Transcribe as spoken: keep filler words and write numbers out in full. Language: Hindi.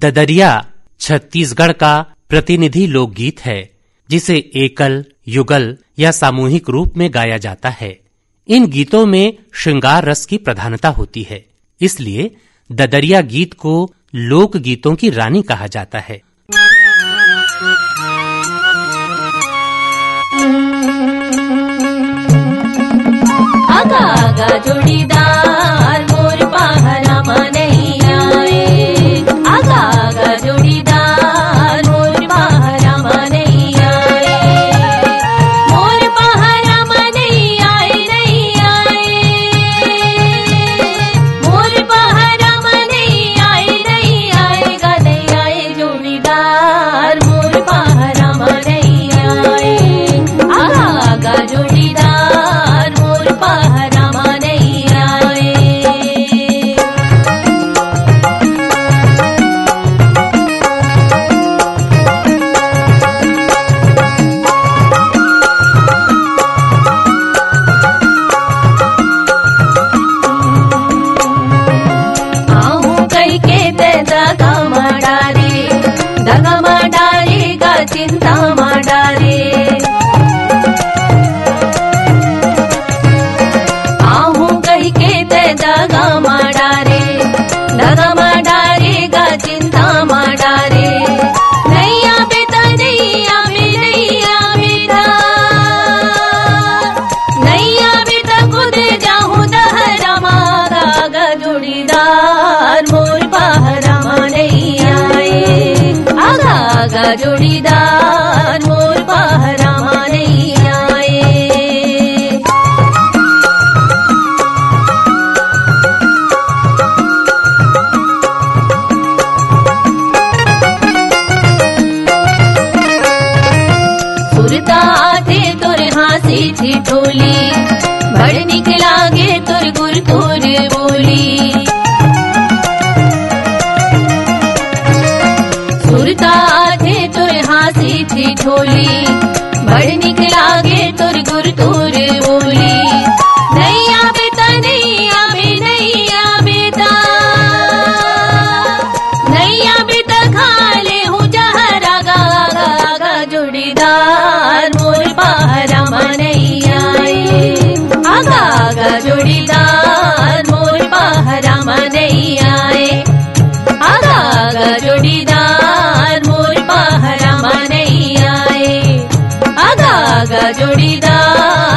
ददरिया छत्तीसगढ़ का प्रतिनिधि लोकगीत है जिसे एकल, युगल या सामूहिक रूप में गाया जाता है। इन गीतों में श्रृंगार रस की प्रधानता होती है, इसलिए ददरिया गीत को लोक गीतों की रानी कहा जाता है। आगा आगा जोड़ीदार मोर पाहरा मनई आए, आगा आगा जोड़ीदार मोर पाहरा मनई आए, मोर पाहरा मनई आए नहीं आए, मोर पाहरा मनई आए नहीं आए, गई आए जोड़ीदार मोर पाहरा मनई आए, आगा आगा जोड़ीदार मोर पाहरा जोड़ीदार मोर पाहरा मनई आए। सुरता आते तुर हासी थी ठोली, बड़ निकला गे तुर गुर तुर बोली, सुरता ठोली बड़ निकला गे तुर गुर तुर बोली, नैया बेटा नैया बे नैया बेटा, नैया बेटा खा ले हूँ जहरा गा गा जोड़ीदार मोर पाहरा मनई आए, आगा गा जोड़ीदार मोर पाहरा मनई आए, आगा गा जोड़ीदार मोर पाहरा मनई आए, आगा आगा जोड़ीदार।